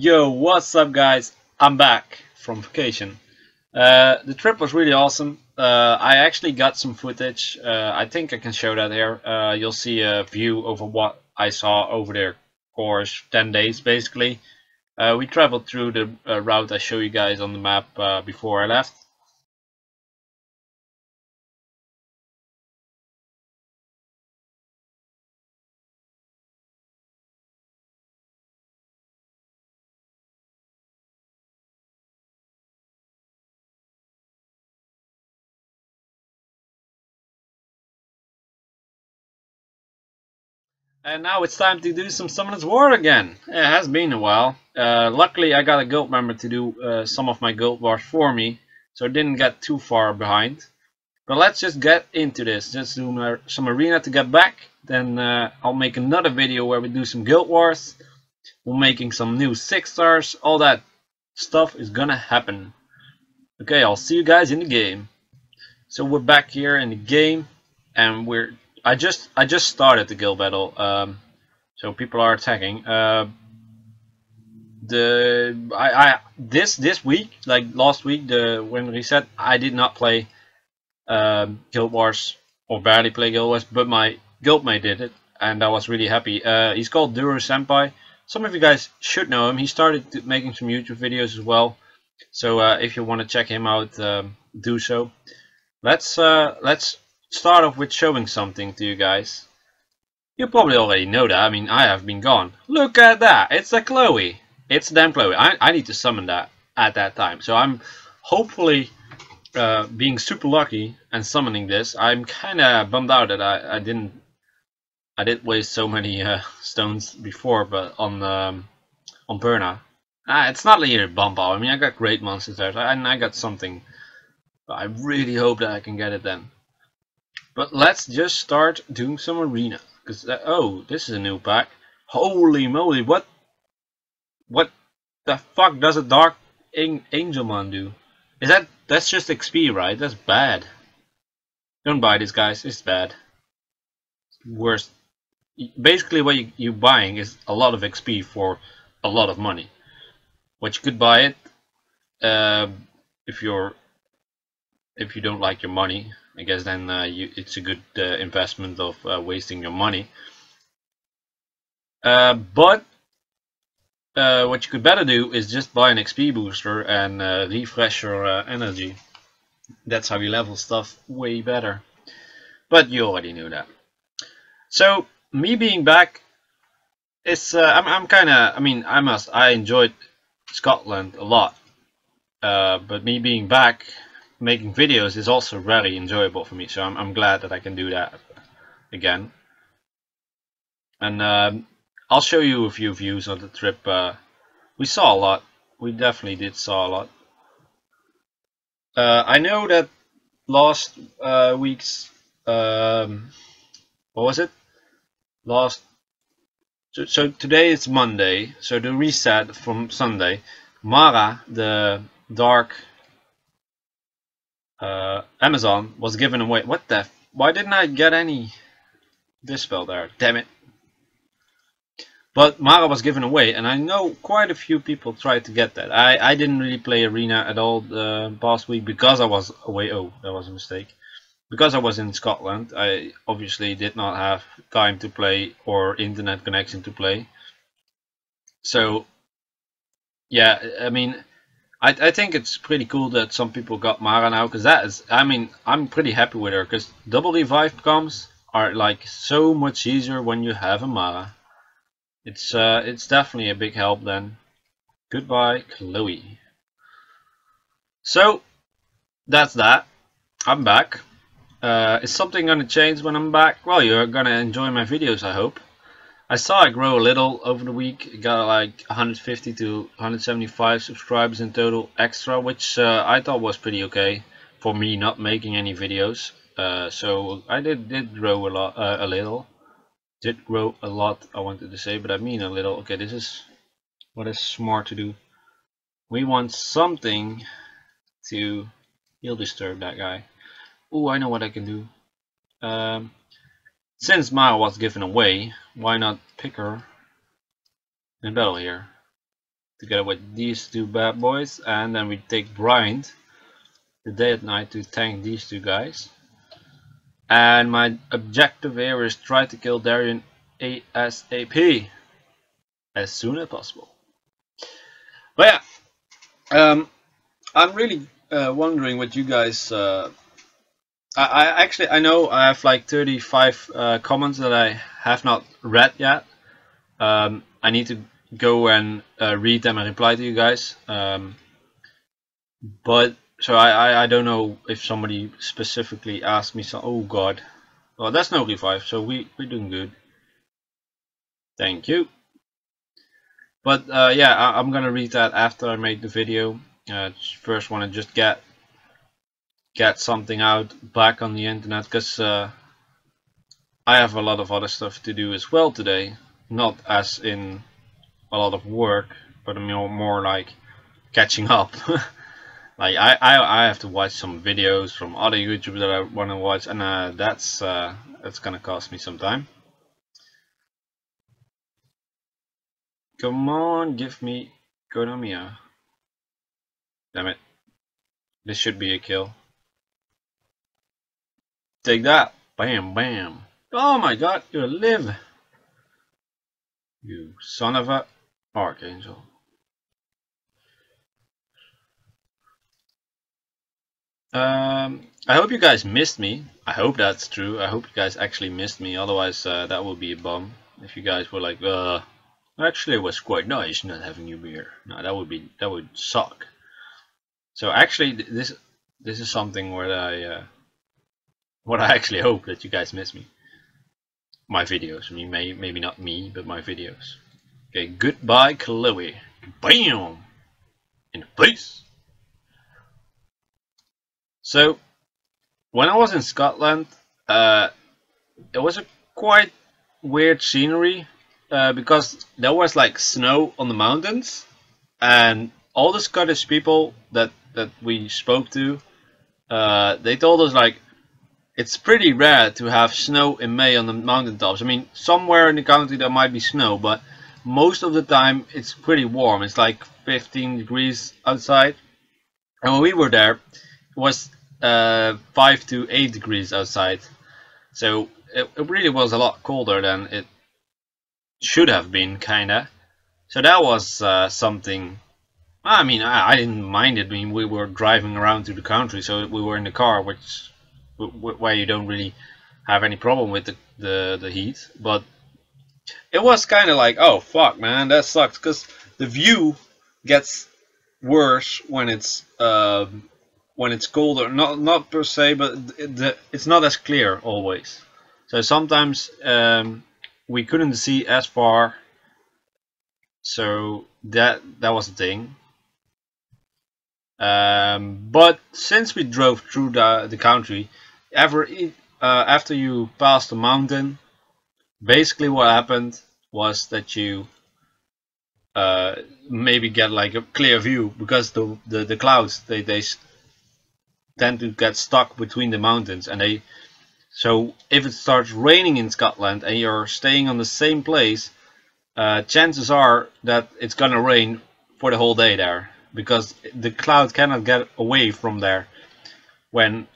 Yo, what's up guys? I'm back from vacation. The trip was really awesome. I actually got some footage. I think I can show that here. You'll see a view over what I saw over the course 10 days basically. We traveled through the route I show you guys on the map before I left. And now it's time to do some Summoners War again. It has been a while. Luckily I got a guild member to do some of my guild wars for me, so I didn't get too far behind. But let's just get into this. Just do some arena to get back. Then I'll make another video where we do some guild wars. We're making some new 6-stars. All that stuff is gonna happen. Okay, I'll see you guys in the game. So we're back here in the game, and I just started the guild battle, so people are attacking. This week, like last week, when reset, I did not play guild wars or barely play guild wars, but my guildmate did it, and I was really happy. He's called Duru Senpai. Some of you guys should know him. He started making some YouTube videos as well, so if you want to check him out, do so. Let's start off with showing something to you guys. You probably already know that. I mean, I have been gone. Look at that! It's a Chloe! It's damn Chloe. I need to summon that at that time. So I'm hopefully being super lucky and summoning this. I'm kinda bummed out that I did waste so many stones before, but on Perna. It's not really a bump out. I mean, I got great monsters there, and I got something. But I really hope that I can get it then. But let's just start doing some arena, because oh, this is a new pack. Holy moly, what the fuck does a Dark Angelman do? Is that's just XP, right? That's bad. Don't buy this, guys. It's bad. It's worse. Basically, what you're buying is a lot of XP for a lot of money. But you could buy it if you don't like your money. I guess then it's a good investment of wasting your money. But what you could better do is just buy an XP booster and refresh your energy. That's how you level stuff way better. But you already knew that. So me being back, it's I'm kind of. I mean, I enjoyed Scotland a lot. But me being back, making videos is also very enjoyable for me, so I'm glad that I can do that again. And I'll show you a few views on the trip. We saw a lot. We definitely saw a lot. I know that last week's what was it? Last so today it's Monday, so the reset from Sunday. Mara, the Dark Amazon, was given away. What the f, why didn't I get any dispel there? Damn it. But Mara was given away, and I know quite a few people tried to get that. I didn't really play arena at all the past week because I was away. Oh, that was a mistake. Because I was in Scotland, I obviously did not have time to play or internet connection to play. So yeah, I mean, I think it's pretty cool that some people got Mara now, because that is, I mean, I'm pretty happy with her, because double revive comms are like so much easier when you have a Mara. It's definitely a big help then. Goodbye, Chloe. So that's that. I'm back. Is something gonna change when I'm back? Well, you're gonna enjoy my videos, I hope. I saw I grow a little over the week, got like 150 to 175 subscribers in total extra, which I thought was pretty okay for me not making any videos. So I did grow a lot, did grow a lot, I wanted to say, but I mean a little. Okay, this is what is smart to do. We want something to, he'll disturb that guy. Ooh, I know what I can do. Since Mara was given away, why not pick her in battle here? together with these two bad boys, and then we take Bryan the day and night to tank these two guys. And my objective here is try to kill Darian ASAP, as soon as possible. But yeah, I'm really wondering what you guys. I know I have like 35 comments that I have not read yet. I need to go and read them and reply to you guys. But so I don't know if somebody specifically asked me. So oh god, well that's no revive. So we're doing good. Thank you. But yeah, I'm gonna read that after I make the video. First, want to just get something out back on the internet, because I have a lot of other stuff to do as well today. Not as in a lot of work, but more like catching up. Like I have to watch some videos from other YouTubers that I want to watch, and that's gonna cost me some time. Come on, give me Konamiya. Damn it! This should be a kill. Take that. Bam, bam. Oh my god, you live. You son of a archangel. I hope you guys missed me. I hope that's true. I hope you guys actually missed me. Otherwise, that would be a bum. If you guys were like, actually it was quite nice not having you here. No, that would suck. So actually, this is something where I... what I actually hope, that you guys miss me, my videos. I mean, maybe not me, but my videos. Okay, goodbye, Chloe. Bam, in place. So, when I was in Scotland, it was a quite weird scenery because there was like snow on the mountains, and all the Scottish people that we spoke to, they told us like, it's pretty rare to have snow in May on the mountaintops. I mean, somewhere in the country there might be snow, but most of the time it's pretty warm. It's like 15 degrees outside. And when we were there, it was 5 to 8 degrees outside. So it really was a lot colder than it should have been, kinda. So that was something... I mean, I didn't mind it. I mean, we were driving around to the country, so we were in the car, which... where you don't really have any problem with the heat, but it was kind of like, oh fuck man, that sucks, because the view gets worse when it's colder. Not per se, but it's not as clear always. So sometimes we couldn't see as far, so that was the thing. But since we drove through the country, after you passed the mountain, basically what happened was that you maybe get like a clear view, because the clouds they tend to get stuck between the mountains, and so if it starts raining in Scotland and you're staying on the same place, chances are that it's gonna rain for the whole day there, because the cloud cannot get away from there. When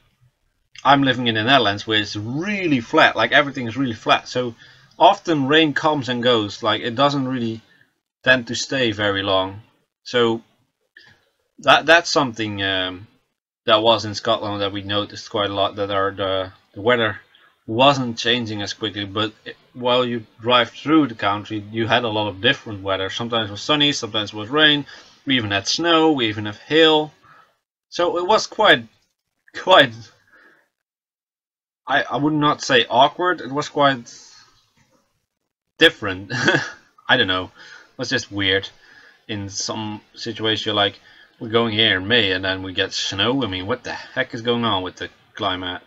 I'm living in the Netherlands, where it's really flat, like everything is really flat, so often rain comes and goes, like it doesn't really tend to stay very long. So that's something that was in Scotland that we noticed quite a lot, that the weather wasn't changing as quickly, but while you drive through the country you had a lot of different weather. Sometimes it was sunny, sometimes it was rain. We even had snow, we even have hail. So it was quite I would not say awkward, it was quite different. I don't know. It was just weird. In some situations you're like, we're going here in May and then we get snow. I mean, what the heck is going on with the climate?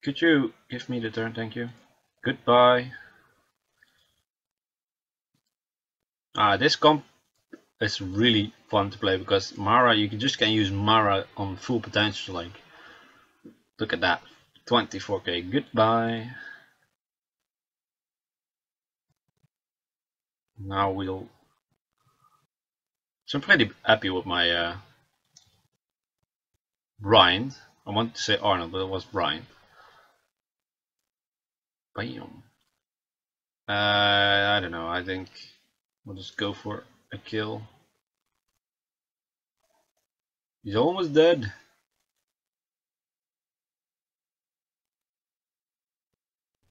Could you give me the turn, thank you. Goodbye. This comp is really fun to play, because Mara, you can use Mara on full potential. Like, look at that, 24k. Goodbye. now we'll... So I'm pretty happy with my Bryan. I want to say Arnold, but it was Bryan. Bam. I don't know, I think we'll just go for a kill. He's almost dead.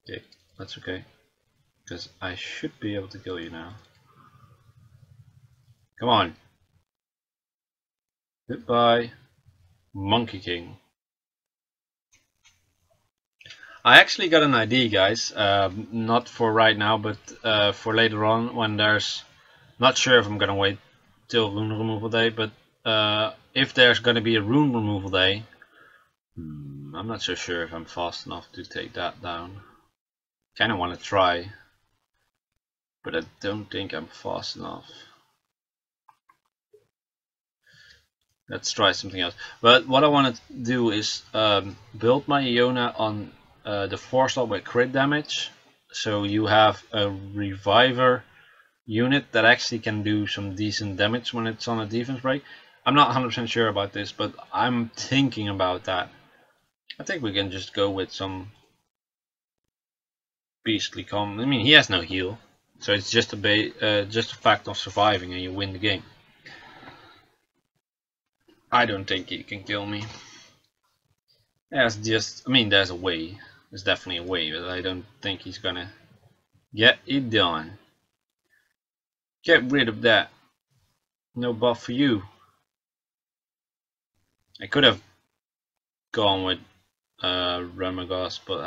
Okay, that's okay. Because I should be able to kill you now. Come on. Goodbye, Monkey King. I actually got an idea, guys, not for right now, but for later on when there's, not sure if I'm gonna wait till rune removal day, but if there's gonna be a rune removal day, I'm not so sure if I'm fast enough to take that down. Kinda wanna try, but I don't think I'm fast enough. Let's try something else. But what I wanna do is build my Iona on the 4-slot with crit damage, so you have a reviver unit that actually can do some decent damage when it's on a defense break. I'm not 100% sure about this, but I'm thinking about that. I think we can just go with some beastly com. I mean, he has no heal, so it's just a fact of surviving and you win the game. I don't think he can kill me. That's just, I mean, there's a way. There's definitely a way, but I don't think he's gonna get it done. Get rid of that. No buff for you. I could have gone with Ramagas, but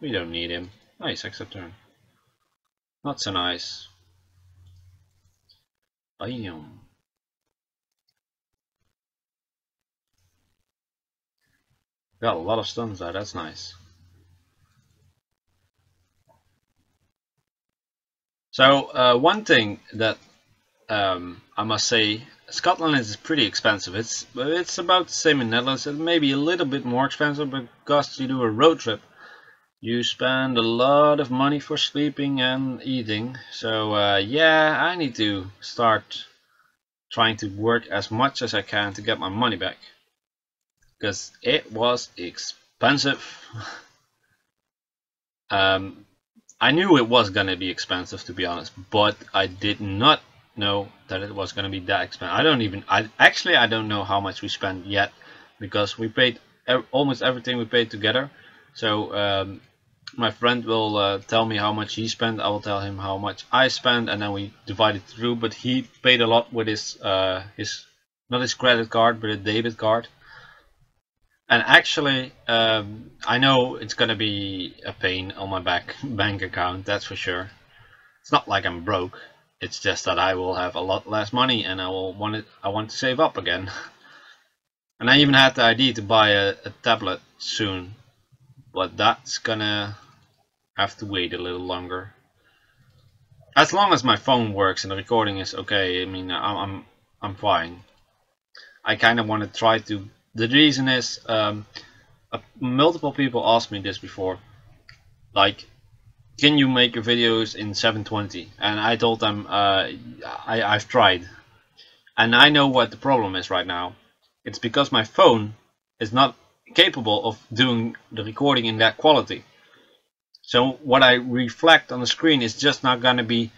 we don't need him. Nice, except turn. Not so nice. Bam. Got a lot of stuns there, that's nice. So one thing that I must say, Scotland is pretty expensive. It's about the same in Netherlands. It may be a little bit more expensive because you do a road trip. You spend a lot of money for sleeping and eating. So yeah, I need to start trying to work as much as I can to get my money back. Because it was expensive. I knew it was gonna be expensive, to be honest, but I did not know that it was gonna be that expensive. I don't know how much we spent yet, because we paid almost everything we paid together. So my friend will tell me how much he spent. I will tell him how much I spent, and then we divide it through. But he paid a lot with his not his credit card, but a debit card. And actually, I know it's gonna be a pain on my bank account, that's for sure. It's not like I'm broke, it's just that I will have a lot less money and I want to save up again. And I even had the idea to buy a tablet soon, but that's gonna have to wait a little longer. As long as my phone works and the recording is okay, I mean, I'm fine. I kinda wanna try to... The reason is, multiple people asked me this before, like, can you make your videos in 720? And I told them, I've tried. And I know what the problem is right now. It's because my phone is not capable of doing the recording in that quality. So what I reflect on the screen is just not going to be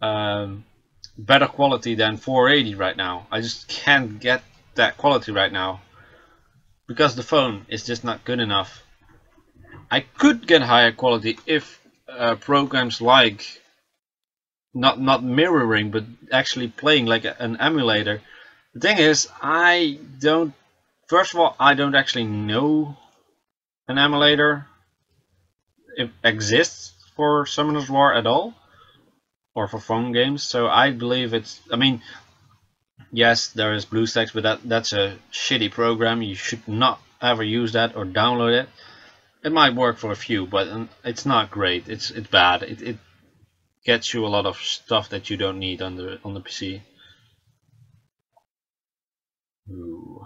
better quality than 480 right now. I just can't get that quality right now. Because the phone is just not good enough. I could get higher quality if programs like not mirroring, but actually playing like an emulator. The thing is, I don't actually know an emulator if exists for Summoners War at all, or for phone games. So I believe it's, I mean, yes, there is BlueStacks, but that's a shitty program. You should not ever use that or download it. It might work for a few, but it's not great. It's bad. It gets you a lot of stuff that you don't need on the PC. Ooh.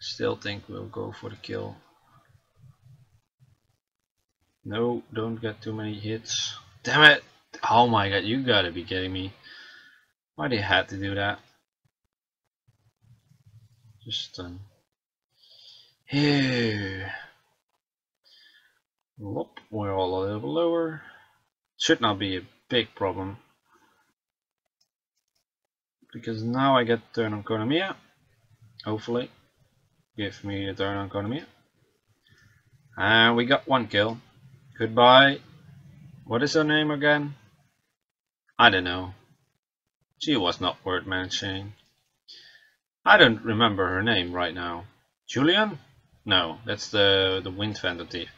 Still think we'll go for the kill. No, don't get too many hits. Damn it! Oh my god, you gotta be kidding me. Why do you have to do that? Just done. Here. Whoop, we're all a little lower. Should not be a big problem. Because now I get turn on Konamiya. Hopefully. Give me a turn on Konamiya. And we got one kill. Goodbye. What is her name again? I don't know. She was not worth mentioning. I don't remember her name right now. Julian? No, that's the wind Vendantive.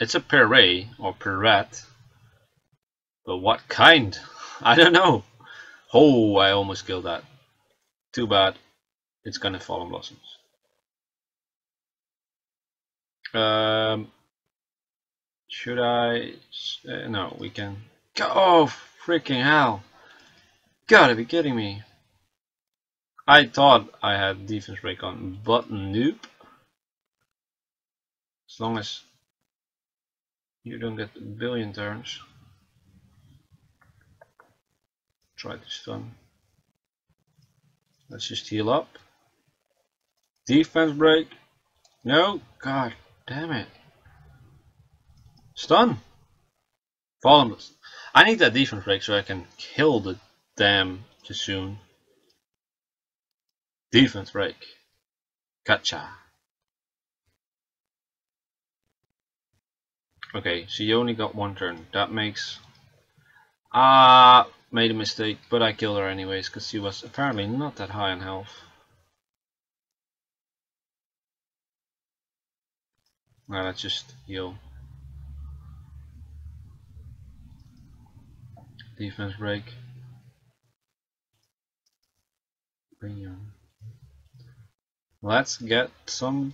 It's a pirat or pirat. But what kind? I don't know. Oh, I almost killed that. Too bad. It's gonna fall on blossoms. Should I? No, we can. Oh, freaking hell! Gotta be kidding me! I thought I had defense break on, but nope. As long as you don't get a billion turns. Try to stun. Let's just heal up. Defense break. No, god damn it. Stun. Falmus. I need that defense break so I can kill the damn Tasoon. Defense break. Gotcha. Okay, so you only got one turn. That makes... Ah, made a mistake, but I killed her anyways because she was apparently not that high on health. Now let's just heal. Defense break. Barion. Let's get some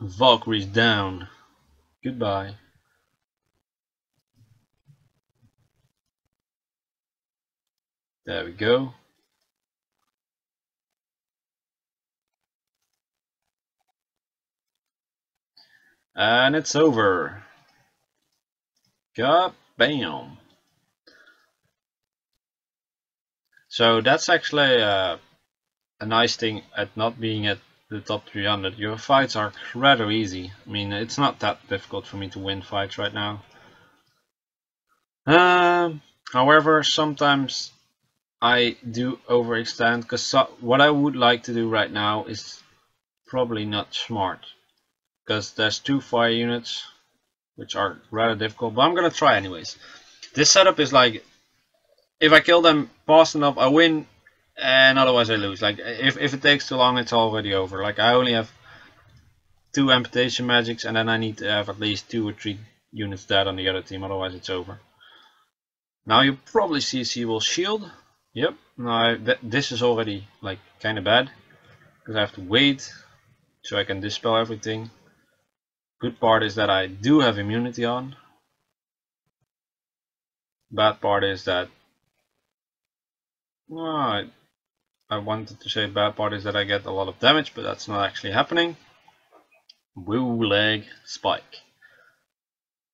Valkyries down. Goodbye. There we go. And it's over. God bam. So that's actually a nice thing at not being at the top 300. Your fights are rather easy. I mean, it's not that difficult for me to win fights right now. However, sometimes I do overextend, because what I would like to do right now is probably not smart, because there's two fire units which are rather difficult, but I'm gonna try anyways. This setup is like, if I kill them fast enough I win, and otherwise I lose. Like if it takes too long it's already over. Like I only have two amputation magics and then I need to have at least 2 or 3 units dead on the other team, otherwise it's over. Now you probably see she will shield. Yep, now this is already like kind of bad, because I have to wait so I can dispel everything. Good part is that I do have immunity on. Bad part is that, well, I wanted to say bad part is that I get a lot of damage, but that's not actually happening. Woo leg spike.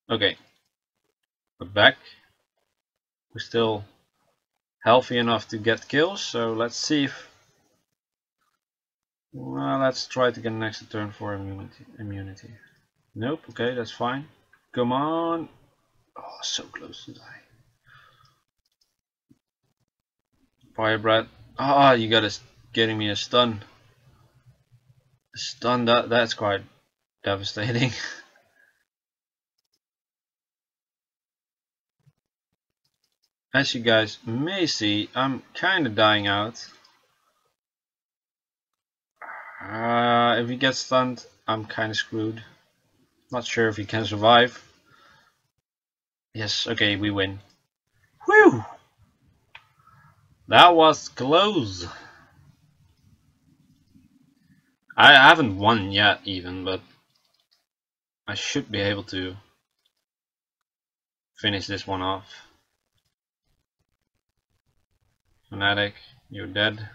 Okay, we're back. We're still healthy enough to get kills, so let's see if... Well, let's try to get an extra turn for immunity. Nope, okay, that's fine. Come on! Oh, so close to die. Fire breath. Ah, you gotta getting me a stun. Stun, that's quite devastating. As you guys may see, I'm kind of dying out. If he gets stunned, I'm kind of screwed. Not sure if he can survive. Yes, okay, we win. Whew! That was close. I haven't won yet even, but I should be able to finish this one off. Fanatic, you're dead.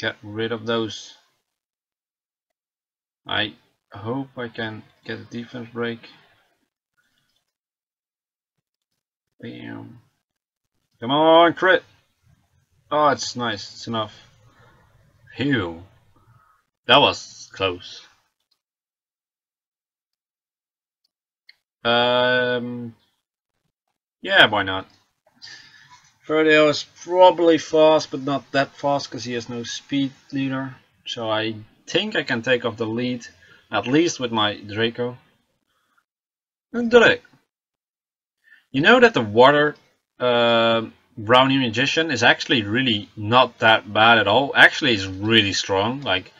Get rid of those. I I hope I can get a defense break. Bam. Come on, crit! Oh, it's nice, it's enough. Phew. That was close. Yeah, why not? Ferodeo is probably fast, but not that fast because he has no speed leader. So I think I can take off the lead, at least with my Draco. And did it. You know that the water brownie magician is actually really not that bad at all. Actually, it's really strong. Like,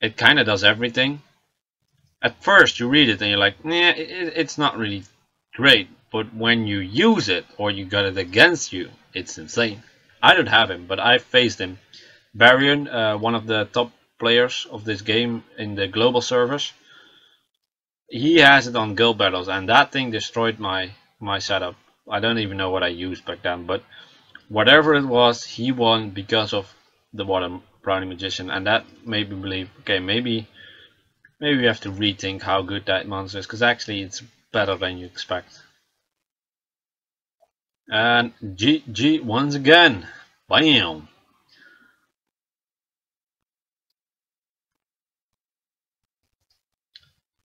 it kind of does everything. At first, you read it and you're like, nah, it's not really great. But when you use it or you got it against you, it's insane. I don't have him, but I faced him. Barion, one of the top players of this game in the global servers, he has it on guild battles, and that thing destroyed my setup. I don't even know what I used back then, but whatever it was, he won because of the water brownie magician, and that made me believe, okay, maybe we have to rethink how good that monster is, because actually it's better than you expect. And GG once again. Bam.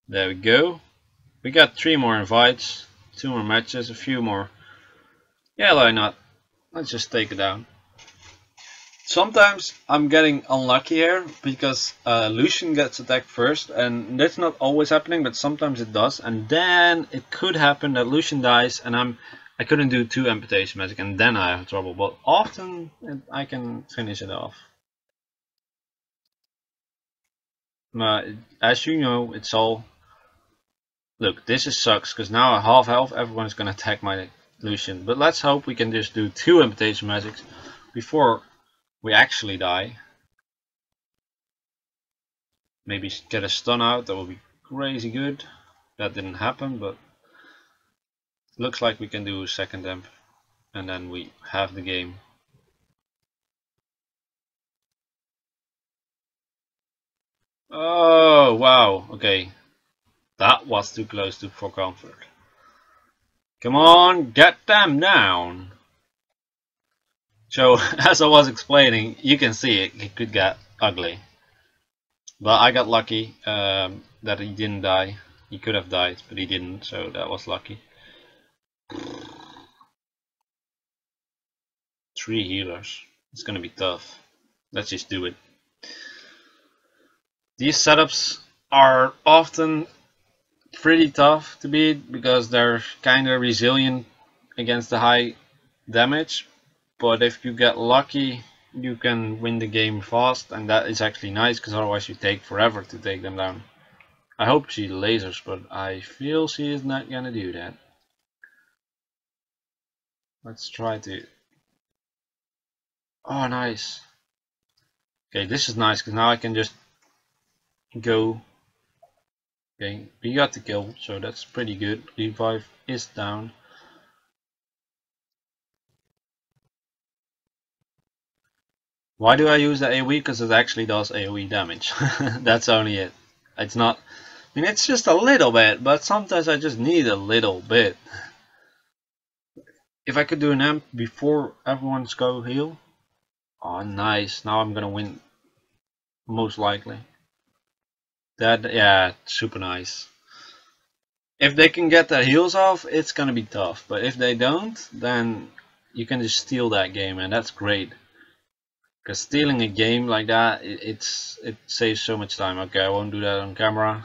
There we go. We got 3 more invites, 2 more matches, a few more. Yeah, why not? Let's just take it down. Sometimes I'm getting unlucky here because Lushen gets attacked first, and that's not always happening, but sometimes it does. And then it could happen that Lushen dies, and I couldn't do 2 amputation magic, and then I have trouble, but often I can finish it off. As you know, it's all... Look, this is sucks, because now at half health, everyone's going to attack my Lushen. But let's hope we can just do 2 amputation magics before we actually die. Maybe get a stun out, that would be crazy good. That didn't happen, but... Looks like we can do a second amp, and then we have the game. Oh wow, okay. That was too close for comfort. Come on, get them down! So, as I was explaining, you can see it could get ugly. But I got lucky that he didn't die. He could have died, but he didn't, so that was lucky. 3 healers. It's gonna be tough. Let's just do it. These setups are often pretty tough to beat because they're kind of resilient against the high damage, but if you get lucky you can win the game fast, and that is actually nice because otherwise you take forever to take them down. I hope she lasers, but I feel she is not gonna do that. Let's try to... Oh, nice. Okay, this is nice, because now I can just go... Okay, we got the kill, so that's pretty good. Revive is down. Why do I use the AoE? Because it actually does AoE damage. That's only it. It's not... I mean, it's just a little bit, but sometimes I just need a little bit. If I could do an amp before everyone's go heal. Oh nice, now I'm gonna win. Most likely. That, yeah, super nice. If they can get their heals off, it's gonna be tough. But if they don't, then you can just steal that game, and that's great. Because stealing a game like that, it saves so much time. Okay, I won't do that on camera.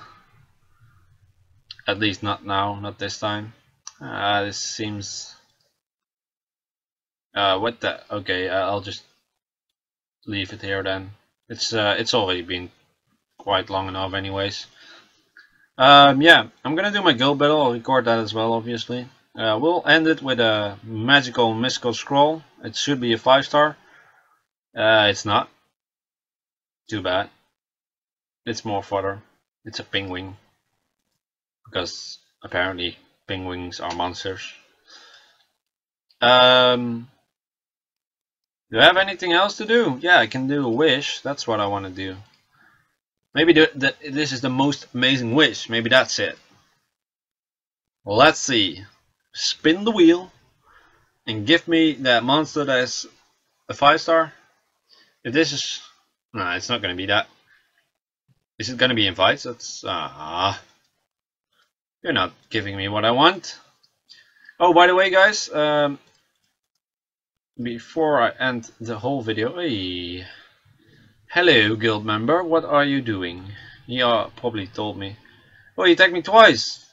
At least not now, not this time. This seems... what the? Okay, I'll just leave it here then. It's already been quite long enough, anyways. Yeah, I'm gonna do my guild battle. I'll record that as well, obviously. We'll end it with a magical mystical scroll. It should be a 5-star. It's not. Too bad. It's more fodder. It's a penguin. Because apparently penguins are monsters. Do I have anything else to do? Yeah, I can do a wish. That's what I want to do. Maybe this is the most amazing wish. Maybe that's it. Well, let's see. Spin the wheel and give me that monster that is a 5-star. If this is... no, it's not going to be that. Is it going to be invites? That's... you're not giving me what I want. Oh, by the way, guys, before I end the whole video, hey, hello, guild member, what are you doing? Yeah, probably told me. Oh, you attacked me twice!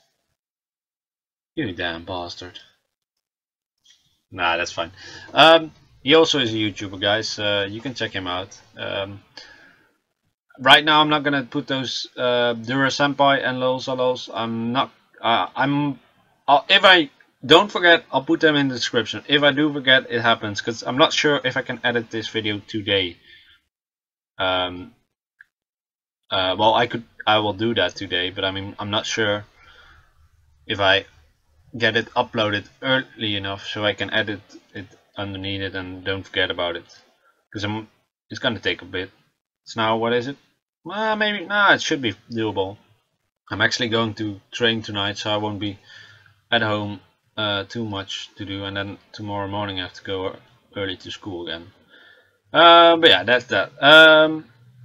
You damn bastard. Nah, that's fine. He also is a YouTuber, guys. You can check him out. Right now, I'm not gonna put those Duru Senpai and Lozalos. I'm not. If I don't forget, I'll put them in the description. If I do forget, it happens because I'm not sure if I can edit this video today. Well, I could. I will do that today, but I mean, I'm not sure if I get it uploaded early enough so I can edit it underneath it and don't forget about it. Because it's gonna take a bit. It's now, what is it? Well, maybe, nah, it should be doable. I'm actually going to train tonight, so I won't be at home too much to do. And then tomorrow morning I have to go early to school again. But yeah, that's that.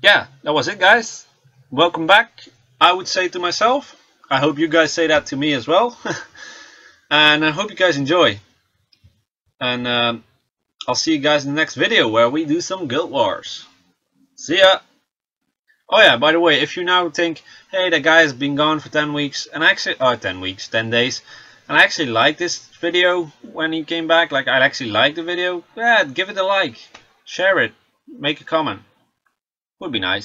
Yeah, that was it, guys. Welcome back, I would say to myself. I hope you guys say that to me as well. And I hope you guys enjoy. And I'll see you guys in the next video where we do some Guild Wars. See ya! Oh yeah, by the way, if you now think, hey, that guy has been gone for 10 weeks, and I actually, 10 days, and I actually liked this video when he came back, like, I actually liked the video, yeah, give it a like, share it, make a comment, would be nice.